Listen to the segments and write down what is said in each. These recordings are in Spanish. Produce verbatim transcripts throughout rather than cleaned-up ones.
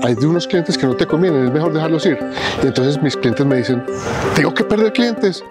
Hay de unos clientes que no te convienen, es mejor dejarlos ir. Y entonces mis clientes me dicen, tengo que perder clientes.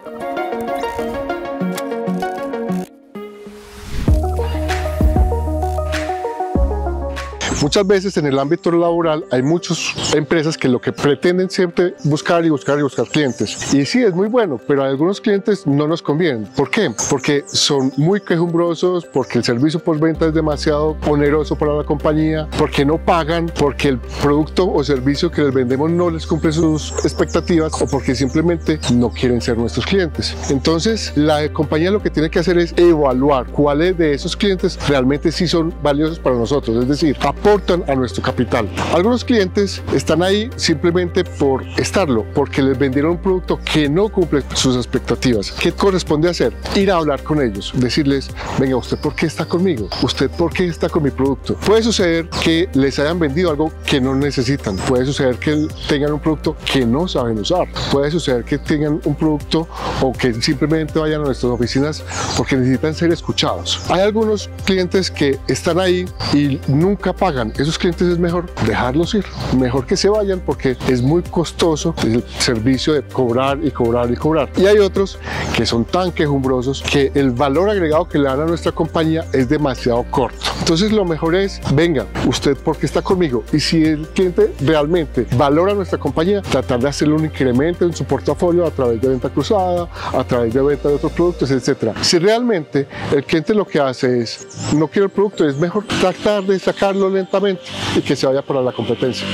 Muchas veces en el ámbito laboral hay muchas empresas que lo que pretenden siempre buscar y buscar y buscar clientes. Y sí, es muy bueno, pero a algunos clientes no nos convienen. ¿Por qué? Porque son muy quejumbrosos, porque el servicio postventa es demasiado oneroso para la compañía, porque no pagan, porque el producto o servicio que les vendemos no les cumple sus expectativas o porque simplemente no quieren ser nuestros clientes. Entonces, la compañía lo que tiene que hacer es evaluar cuáles de esos clientes realmente sí son valiosos para nosotros, es decir, aportan a nuestro capital. Algunos clientes están ahí simplemente por estarlo, porque les vendieron un producto que no cumple sus expectativas. ¿Qué corresponde hacer? Ir a hablar con ellos, decirles, venga, ¿usted por qué está conmigo? ¿Usted por qué está con mi producto? Puede suceder que les hayan vendido algo que no necesitan, puede suceder que tengan un producto que no saben usar, puede suceder que tengan un producto o que simplemente vayan a nuestras oficinas porque necesitan ser escuchados. Hay algunos clientes que están ahí y nunca pagan. Esos clientes es mejor dejarlos ir, mejor que se vayan porque es muy costoso el servicio de cobrar y cobrar y cobrar. Y hay otros que son tan quejumbrosos que el valor agregado que le dan a nuestra compañía es demasiado corto. Entonces lo mejor es, venga, usted porque está conmigo. Y si el cliente realmente valora a nuestra compañía, tratar de hacerle un incremento en su portafolio a través de venta cruzada, a través de venta de otros productos, etcétera. Si realmente el cliente lo que hace es, no quiere el producto, es mejor tratar de sacarlo lentamente y que se vaya para la competencia.